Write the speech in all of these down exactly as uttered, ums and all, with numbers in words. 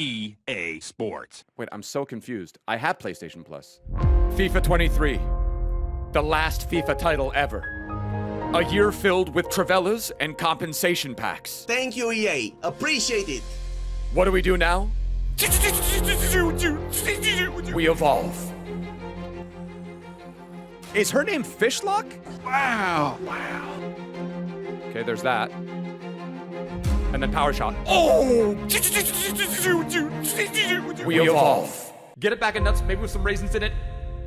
E A Sports. Wait, I'm so confused. I have PlayStation Plus. FIFA twenty-three. The last FIFA title ever. A year filled with Travellas and compensation packs. Thank you, E A. Appreciate it. What do we do now? We evolve. Is her name Fishlock? Wow. Wow. Okay, there's that. And then power shot. Oh! We evolve. Get a bag of nuts, maybe with some raisins in it,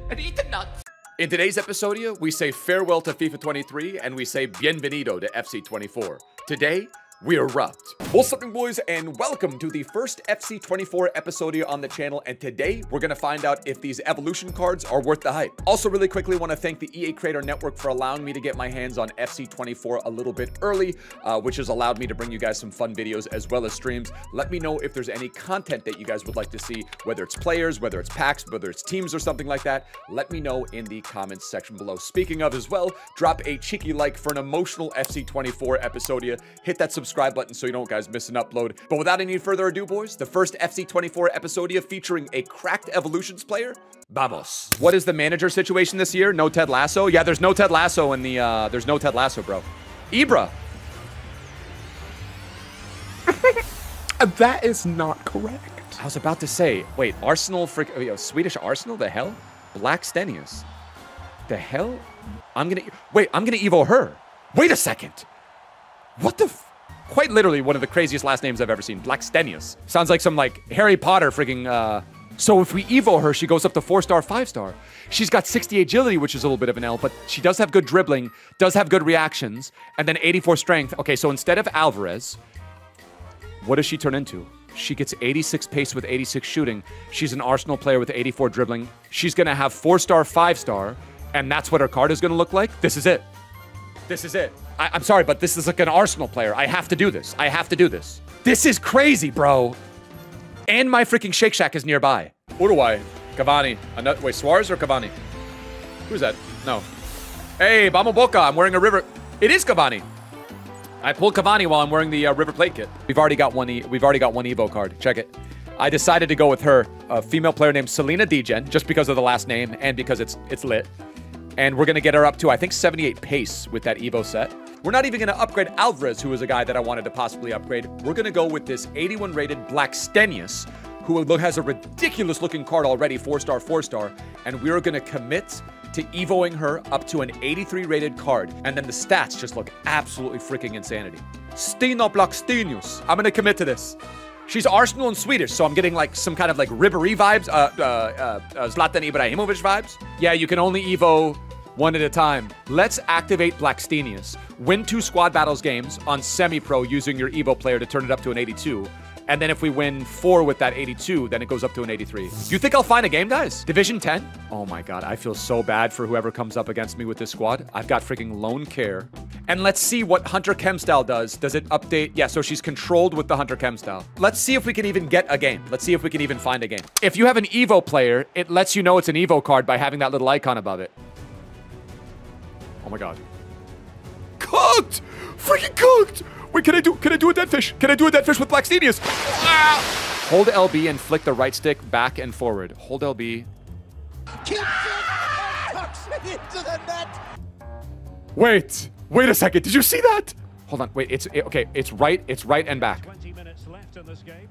and eat the nuts. In today's episodia, we say farewell to FIFA twenty-three and we say bienvenido to F C twenty-four. Today, we erupt. What's up, boys, and welcome to the first F C twenty-four episodia on the channel, and today we're gonna find out if these evolution cards are worth the hype. Also, really quickly, wanna thank the E A Creator Network for allowing me to get my hands on F C twenty-four a little bit early, uh, which has allowed me to bring you guys some fun videos as well as streams. Let me know if there's any content that you guys would like to see, whether it's players, whether it's packs, whether it's teams or something like that. Let me know in the comments section below. Speaking of as well, drop a cheeky like for an emotional F C twenty-four episodia. Hit that subscribe subscribe button so you don't guys miss an upload. But without any further ado, boys, the first F C twenty-four episodia featuring a cracked evolutions player. Vamos. What is the manager situation this year? No Ted Lasso? Yeah, there's no Ted Lasso in the uh there's no Ted Lasso, bro. Ibra. That is not correct. I was about to say, wait, Arsenal freak oh, yo, Swedish Arsenal? The hell? Blackstenius. The hell? I'm gonna wait, I'm gonna Evo her. Wait a second. What the f Quite literally one of the craziest last names I've ever seen. Blackstenius. Sounds like some, like, Harry Potter freaking, uh... So if we Evo her, she goes up to four-star, five-star. She's got sixty agility, which is a little bit of an L, but she does have good dribbling, does have good reactions, and then eighty-four strength. Okay, so instead of Alvarez, what does she turn into? She gets eighty-six pace with eighty-six shooting. She's an Arsenal player with eighty-four dribbling. She's gonna have four-star, five-star, and that's what her card is gonna look like. This is it. This is it. I, I'm sorry, but this is like an Arsenal player. I have to do this. I have to do this. This is crazy, bro. And my freaking Shake Shack is nearby. Uruguay, Cavani. Another, wait, Suarez or Cavani? Who's that? No. Hey, Vamos Boca. I'm wearing a River. It is Cavani. I pulled Cavani while I'm wearing the uh, River Plate kit. We've already got one. E We've already got one Evo card. Check it. I decided to go with her, a female player named Selena Dejan, just because of the last name and because it's it's lit. And we're going to get her up to, I think, seventy-eight pace with that Evo set. We're not even going to upgrade Alvarez, who is a guy that I wanted to possibly upgrade. We're going to go with this eighty-one rated Blackstenius, who has a ridiculous-looking card already, four-star, four-star. And we're going to commit to Evoing her up to an eighty-three rated card. And then the stats just look absolutely freaking insanity. Stina Blackstenius. I'm going to commit to this. She's Arsenal and Swedish, so I'm getting like some kind of like Ribéry vibes, uh, uh, uh, uh, Zlatan Ibrahimovic vibes. Yeah, you can only Evo one at a time. Let's activate Blackstenius. Win two squad battles games on semi-pro using your Evo player to turn it up to an eighty-two. And then if we win four with that eighty-two, then it goes up to an eighty-three. Do you think I'll find a game, guys? Division ten? Oh my God, I feel so bad for whoever comes up against me with this squad. I've got freaking Lone Care. And let's see what Hunter Chem style does. Does it update? Yeah, so she's controlled with the Hunter Chem style. Let's see if we can even get a game. Let's see if we can even find a game. If you have an Evo player, it lets you know it's an Evo card by having that little icon above it. Oh my God. Cooked! Freaking cooked! Wait, can I do can I do a dead fish? Can I do a dead fish with Blackstenius? Ah! Hold L B and flick the right stick back and forward. Hold L B. Ah! Into the net. Wait, wait a second. Did you see that? Hold on. Wait, it's it, okay. It's right. It's right and back. twenty minutes left in this game.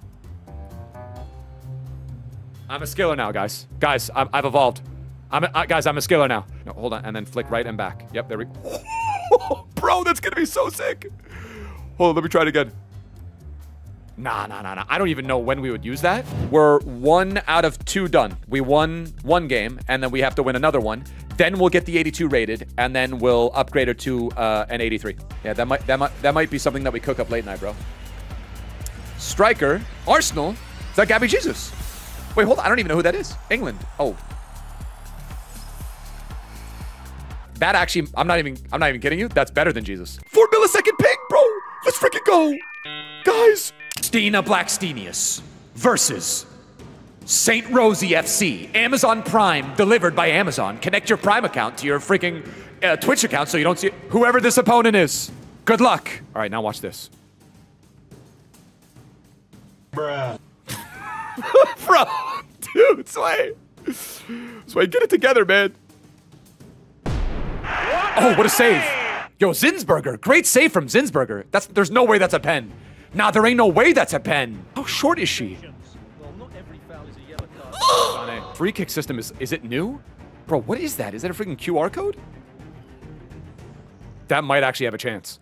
I'm a skiller now, guys. Guys, I'm, I've evolved. I'm a, I, guys. I'm a skiller now. No, hold on. And then flick right and back. Yep. There we. Bro, that's gonna be so sick. Hold on, let me try it again. Nah, nah, nah, nah. I don't even know when we would use that. We're one out of two done. We won one game, and then we have to win another one. Then we'll get the eighty-two rated, and then we'll upgrade her to uh, an eighty-three. Yeah, that might that might that might be something that we cook up late night, bro. Striker, Arsenal. Is that Gabby Jesus? Wait, hold on. I don't even know who that is. England. Oh, that actually. I'm not even. I'm not even kidding you. That's better than Jesus. Four millisecond ping, bro. Let's freaking go, guys! Stina Blackstenius versus Saint Rosie F C. Amazon Prime, delivered by Amazon. Connect your Prime account to your freaking uh, Twitch account so you don't see it. Whoever this opponent is, good luck. All right, now watch this. Bruh. Bro, dude, Sway. Sway, get it together, man. Oh, what a save. Yo, Zinsberger. Great save from Zinsberger. That's, there's no way that's a pen. Nah, there ain't no way that's a pen. How short is she? Free kick system, is is it new? Bro, what is that? Is that a freaking Q R code? That might actually have a chance.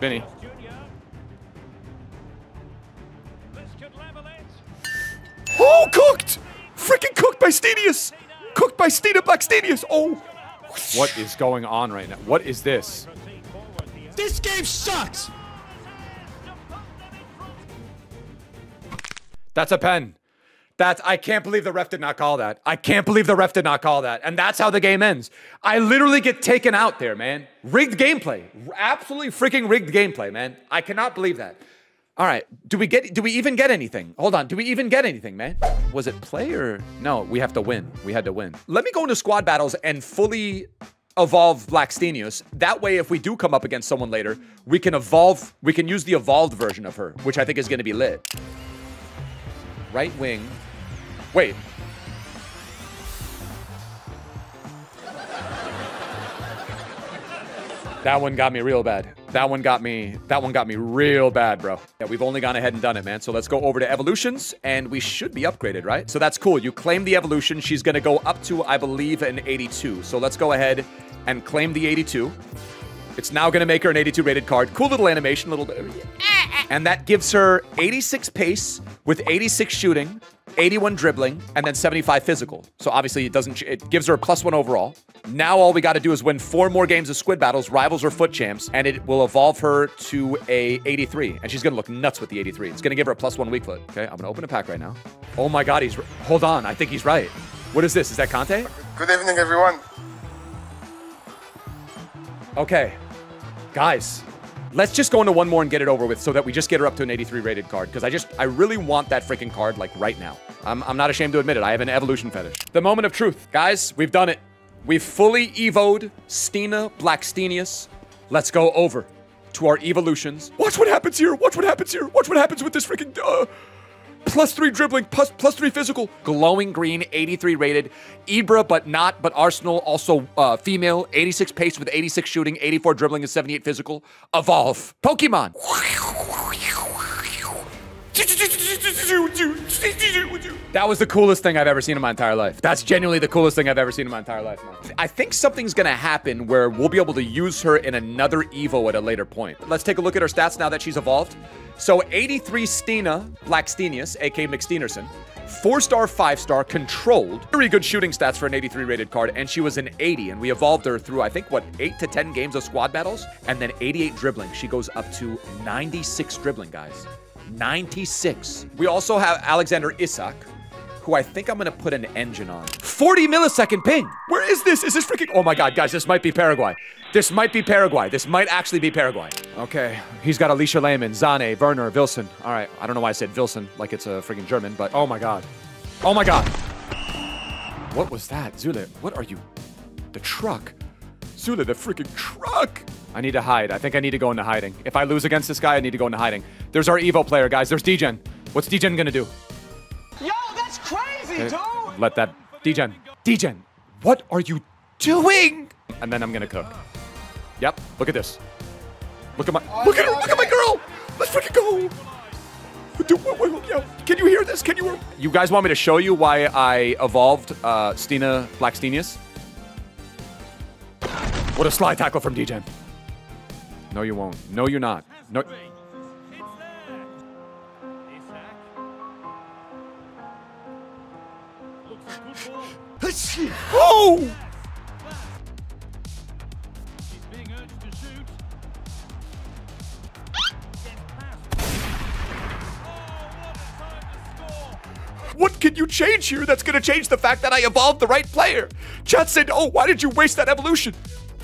Vinny. Oh, cooked! Freaking cooked by Stenius! Cooked by Stina Blackstenius! Oh! What is going on right now? What is this? This game sucks! That's a pen. That's, I can't believe the ref did not call that. I can't believe the ref did not call that. And that's how the game ends. I literally get taken out there, man. Rigged gameplay. Absolutely freaking rigged gameplay, man. I cannot believe that. All right, do we get, do we even get anything? Hold on, do we even get anything, man? Was it play or? No, we have to win. We had to win. Let me go into squad battles and fully evolve Blackstenius. That way, if we do come up against someone later, we can evolve, we can use the evolved version of her, which I think is gonna be lit. Right wing. Wait. That one got me real bad. That one got me, that one got me real bad, bro. Yeah, we've only gone ahead and done it, man. So let's go over to evolutions and we should be upgraded, right? So that's cool. You claim the evolution. She's gonna go up to, I believe, an eighty-two. So let's go ahead and claim the eighty-two. It's now gonna make her an eighty-two rated card. Cool little animation, little bit. And that gives her eighty-six pace with eighty-six shooting, eighty-one dribbling, and then seventy-five physical. So obviously it doesn't, it gives her a plus one overall. Now all we got to do is win four more games of squid battles, rivals or foot champs, and it will evolve her to a eighty-three. And she's going to look nuts with the eighty-three. It's going to give her a plus one weak foot. Okay, I'm going to open a pack right now. Oh my God, he's, hold on. I think he's right. What is this? Is that Conte? Good evening, everyone. Okay, guys. Let's just go into one more and get it over with so that we just get her up to an eighty-three rated card. Because I just, I really want that freaking card like right now. I'm, I'm not ashamed to admit it. I have an evolution fetish. The moment of truth. Guys, we've done it. We've fully evoed Stina Blackstenius. Let's go over to our evolutions. Watch what happens here. Watch what happens here. Watch what happens with this freaking... Uh, plus three dribbling, plus, plus three physical. Glowing green, eighty-three rated. Ibra, but not, but Arsenal, also uh, female. eighty-six pace with eighty-six shooting, eighty-four dribbling, and seventy-eight physical. Evolve. Pokemon. That was the coolest thing I've ever seen in my entire life. That's genuinely the coolest thing I've ever seen in my entire life, man. I think something's gonna happen where we'll be able to use her in another Evo at a later point. Let's take a look at her stats now that she's evolved. So eighty-three Stina Blackstenius, aka McSteenerson, four-star, five-star, controlled. Very good shooting stats for an eighty-three rated card, and she was an eighty, and we evolved her through, I think, what, eight to ten games of squad battles? And then eighty-eight dribbling. She goes up to ninety-six dribbling, guys. ninety-six. We also have Alexander Isak, who I think I'm gonna put an engine on. forty millisecond ping. Where is this? Is this freaking, oh my God, guys, this might be Paraguay. This might be Paraguay. This might actually be Paraguay. Okay, he's got Alicia Lehman, Zane, Werner, Wilson. All right, I don't know why I said Wilson, like it's a freaking German, but oh my God. Oh my God. What was that? Zule, what are you? The truck. Zule, the freaking truck. I need to hide. I think I need to go into hiding. If I lose against this guy, I need to go into hiding. There's our Evo player, guys. There's D Gen. What's D Gen gonna do? Yo, that's crazy, okay. Dude! Let that... D Gen. D Gen, what are you doing? And then I'm gonna cook. Yep, look at this. Look at my... Oh, look at her! Okay. Look at my girl! Let's freaking go! Dude, wait, wait, wait, yo, can you hear this? Can you... You guys want me to show you why I evolved uh, Stina Blackstenius? What a sly tackle from D Gen. No, you won't. No, you're not. No. Oh! What can you change here that's gonna change the fact that I evolved the right player? Chat said, oh, why did you waste that evolution?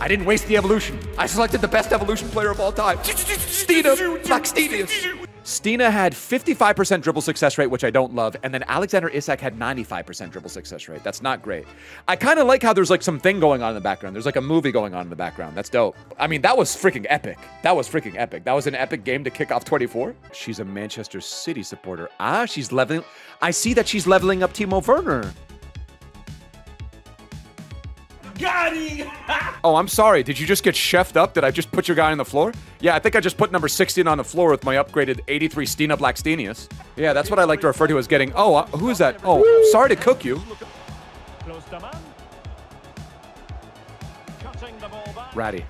I didn't waste the evolution. I selected the best evolution player of all time. Stina Blackstenius. Stina had fifty-five percent dribble success rate, which I don't love, and then Alexander Isak had ninety-five percent dribble success rate. That's not great. I kind of like how there's like some thing going on in the background. There's like a movie going on in the background. That's dope. I mean, that was freaking epic. That was freaking epic. That was an epic game to kick off twenty-four. She's a Manchester City supporter. Ah, she's leveling. I see that she's leveling up Timo Werner. Got him. Oh, I'm sorry. Did you just get chefed up? Did I just put your guy on the floor? Yeah, I think I just put number sixteen on the floor with my upgraded eighty-three Stina Blackstenius. Yeah, that's what I like to refer to as getting... Oh, uh, who is that? Oh, sorry to cook you. Ratty.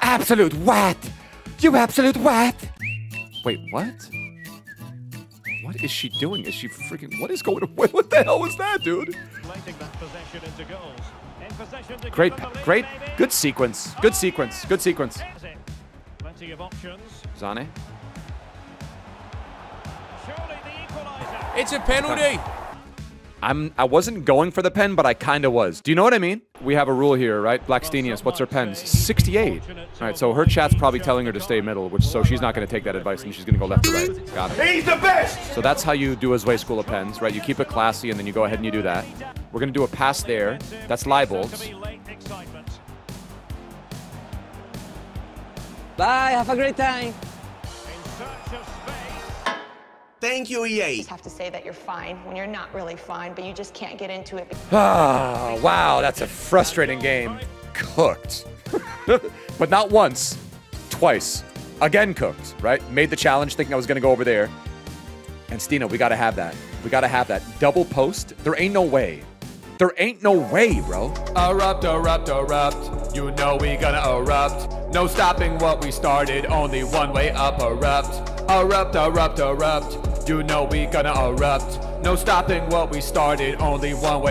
Absolute what? You absolute what? Wait, what? What is she doing? Is she freaking... What is going... What, what the hell was that, dude? Great, great, good sequence, good sequence, good sequence. Plenty of options. Zane. It's a penalty. I'm, I wasn't going for the pen, but I kind of was. Do you know what I mean? We have a rule here, right? Blackstenius, what's her pens? sixty-eight. All right, so her chat's probably telling her to stay middle, which so she's not going to take that advice, and she's going to go left to right. Got it. He's the best! So that's how you do a Zwei School of Pens, right? You keep it classy, and then you go ahead and you do that. We're going to do a pass there. That's Leibold's. Bye, have a great time. Thank you, E A. You just have to say that you're fine when you're not really fine, but you just can't get into it. Ah, wow, that's a frustrating game. Cooked. But not once, twice. Again cooked, right? Made the challenge thinking I was going to go over there. And Stina, we got to have that. We got to have that. Double post? There ain't no way. There ain't no way, bro. Erupt, erupt, erupt. You know we gonna erupt. No stopping what we started. Only one way up, erupt. Erupt, erupt, erupt. You know we gonna erupt. No stopping what we started. Only one way